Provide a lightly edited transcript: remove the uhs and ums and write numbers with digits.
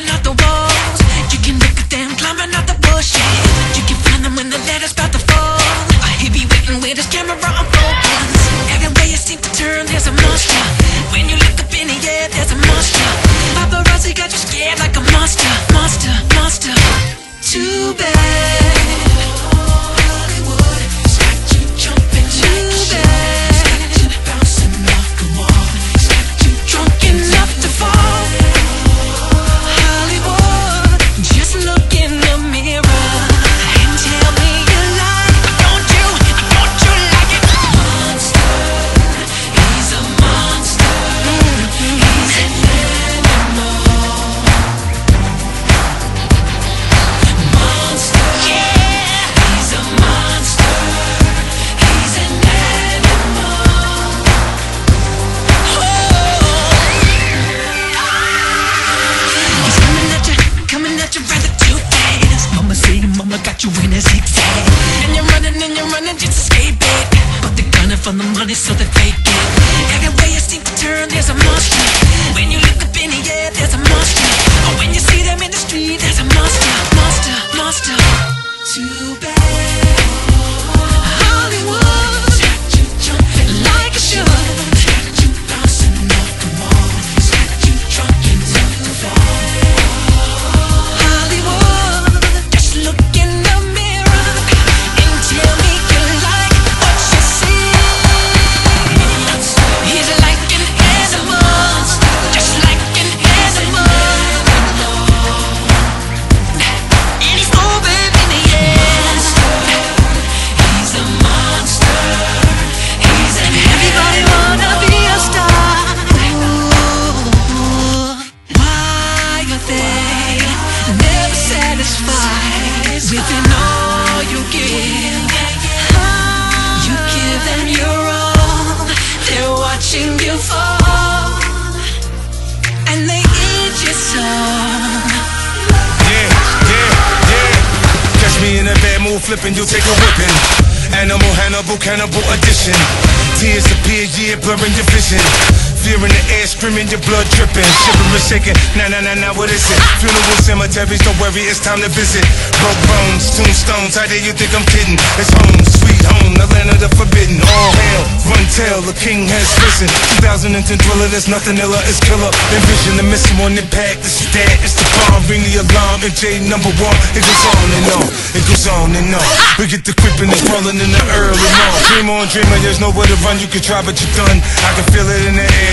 climbing up the walls. You can look at them climbing up the bullshit. You can find them when the letter's about to fall. He be waiting with his camera on focus. Every way you seem to turn, there's a monster. When you look up in the air, there's a monster. Paparazzi got you scared like a monster. Monster, monster. Too bad. You in a zigzag, and you're running just to escape it. But they're gunning for the money, so they fake it. Every way you seem to turn, there's a monster. When you look up in the air, there's a monster. Or when you see them in the street, there's a monster, monster, monster. Too bad. Hollywood got you jumping like it should. Got you bouncing off the wall. Got you drunk enough to fall. Hollywood, just looking. Within all you give, you give them your all. They're watching you fall, and they eat your soul. Yeah, yeah, yeah. Catch me in a bad mood flipping, you take a whipping. Animal, Hannibal, cannibal edition. Tears appear, yeah, blurring your vision. Fear in the air, screaming, your blood dripping. Shivering and shaking, nah, nah, nah, nah, what is it? Funeral cemeteries, don't worry, it's time to visit. Broke bones, tombstones, how dare you think I'm kidding? It's home, sweet home, the land of the forbidden. All hail, run tell, the king has risen. 2010 Thriller, there's nothing iller, it's killer. Envision the missing one impact, this is that, it's the bomb. Ring the alarm, MJ #1, it goes on and on, it goes on and on. We get the creeping and crawling in the early morning. Dream on, dreamer, there's nowhere to run, you can try but you're done. I can feel it in the air.